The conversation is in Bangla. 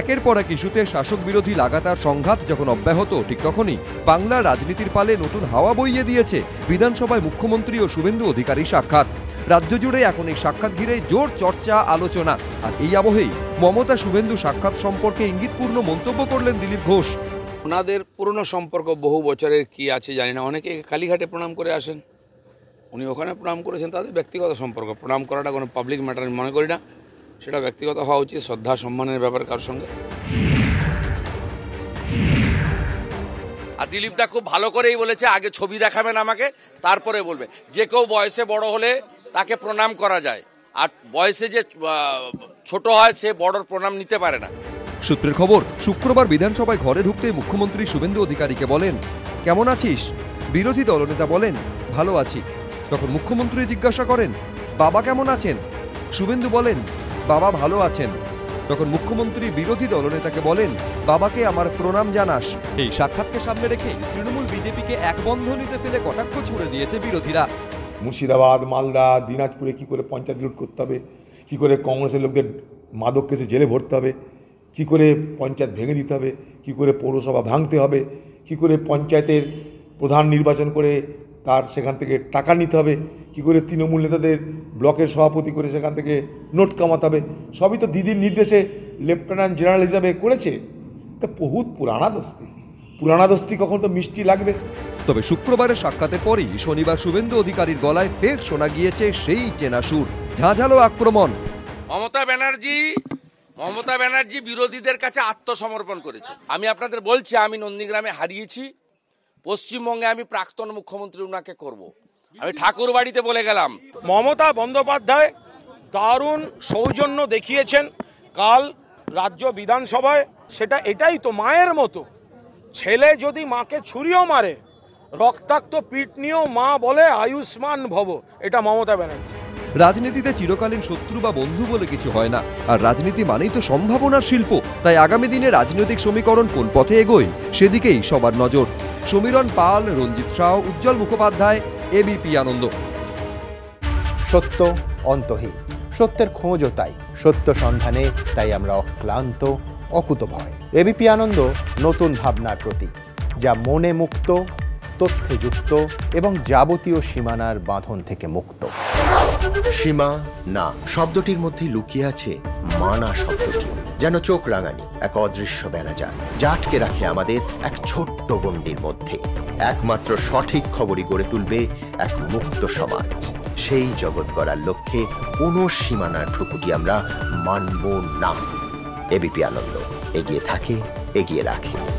একের পর এক ইস্যুতে শাসক বিরোধী লাগাতার সংঘাত যখন অব্যাহত ঠিক তখনই বাংলা রাজনীতির পালে নতুন হাওয়া বইয়ে দিয়েছে বিধানসভায় মুখ্যমন্ত্রী ও শুভেন্দু অধিকারী সাক্ষাৎ। রাজ্য জুড়ে এখন এই সাক্ষাৎ ঘিরে জোর চর্চা আলোচনা। আর এই আবহেই মমতা শুভেন্দু সাক্ষাৎ সম্পর্কে ইঙ্গিতপূর্ণ মন্তব্য করলেন দিলীপ ঘোষ। ওনাদের পুরনো সম্পর্ক বহু বছরের কি আছে জানি না, অনেকে কালীঘাটে প্রণাম করে আসেন, উনি ওখানে প্রণাম করেছেন। তাদের ব্যক্তিগত সম্পর্ক, প্রণাম করাটা কোনো পাবলিক ম্যাটার মনে করি না, সেটা ব্যক্তিগত হওয়া উচিত, শ্রদ্ধা সম্মানের ব্যাপার কার সঙ্গে। আর দিলীপদা খুব ভালো করেই বলেছে, আগে ছবি দেখাবেন আমাকে, তারপরে বলবে। যে কেউ বয়সে বড় হলে তাকে প্রণাম করা যায়, আর বয়সে যে ছোট হয় সে বড়র প্রণাম নিতে পারে না। সূত্রের খবর, শুক্রবার বিধানসভায় ঘরে ঢুকতে মুখ্যমন্ত্রী শুভেন্দু অধিকারীকে বলেন, কেমন আছিস? বিরোধী দলনেতা বলেন, ভালো আছি। তখন মুখ্যমন্ত্রী জিজ্ঞাসা করেন, বাবা কেমন আছেন? শুভেন্দু বলেন, বাবা ভালো আছেন। তখন মুখ্যমন্ত্রী বিরোধী দলনেতাকে বলেন, বাবাকে আমার প্রণাম জানাস। এই সাক্ষাৎকে সামনে রেখে তৃণমূল বিজেপিকে এক বন্ধনীতে ফেলে কটাক্ষ ছুড়ে দিয়েছে বিরোধীরা। মুর্শিদাবাদ, মালদা, দিনাজপুরে কী করে পঞ্চায়েত লুট করতে হবে, কী করে কংগ্রেসের লোকদের মাদক কেসে জেলে ভরতে হবে, কী করে পঞ্চায়েত ভেঙে দিতে হবে, কী করে পৌরসভা ভাঙতে হবে, কী করে পঞ্চায়েতের প্রধান নির্বাচন করে তার সেখান থেকে টাকা নিতে হবে, কী করে তৃণমূল নেতাদের ব্লকের সভাপতি করে সেখান থেকে নোট কামাতে হবে। সবই তো দিদির নির্দেশে লেফটেন্যান্ট জেনারেল হিসাবে করেছে। তা বহুত পুরানা দোস্তি কখন তো মিষ্টি লাগবে। তবে শুক্রবারের সাক্ষাতের পরই শনিবার শুভেন্দু অধিকারীর গলায় ফের শোনা গিয়েছে সেই চেনা সুর, ঝাঁঝালো আক্রমণ। মমতা ব্যানার্জি বিরোধীদের কাছে আত্মসমর্পণ করেছে। আমি আপনাদের বলছি, আমি নন্দীগ্রামে হারিয়েছি, পশ্চিমবঙ্গে আমি প্রাক্তন মুখ্যমন্ত্রী ওনাকে করব। আমি ঠাকুর বাড়িতে বলে গেলাম। মমতা বন্দ্যোপাধ্যায় দারুণ সৌজন্য দেখিয়েছেন কাল রাজ্য বিধানসভায়। সেটা এটাই তো, মায়ের মতো ছেলে যদি মাকে ছুরিও মারে, রক্তাক্ত পিঠ নিয়েও মা বলে আয়ুষ্মান ভব। এটা মমতা ব্যানার্জি। রাজনীতিতে চিরকালীন শত্রু বা বন্ধু বলে কিছু হয় না, আর রাজনীতি মানেই তো সম্ভাবনার শিল্প। তাই আগামী দিনে রাজনৈতিক সমীকরণ কোন পথে এগোয় সেদিকেই সবার নজর। সমীরণ পাল, রঞ্জিত শাহ, উজ্জ্বল মুখোপাধ্যায়, এবিপি আনন্দ। সত্য অন্তহীন, সত্যের খোঁজও তাই, সত্য সন্ধানে তাই আমরা অক্লান্ত, অকুতভয়। এবিপি আনন্দ নতুন ভাবনার প্রতীক, যা মনে মুক্ত, তথ্যে যুক্ত এবং যাবতীয় সীমানার বাঁধন থেকে মুক্ত। সীমা না শব্দটির মধ্যে লুকিয়ে আছে মানা শব্দটি, যেন চোখ রাঙানি এক অদৃশ্য বেড়াজাল, যা আটকে রাখে আমাদের এক ছোট্ট গণ্ডির মধ্যে। একমাত্র সঠিক খবরই গড়ে তুলবে এক মুক্ত সমাজ। সেই জগৎ গড়ার লক্ষ্যে কোনো সীমানার ঠুকুটি আমরা মানব না। এবিপি আনন্দ এগিয়ে থাকে, এগিয়ে রাখে।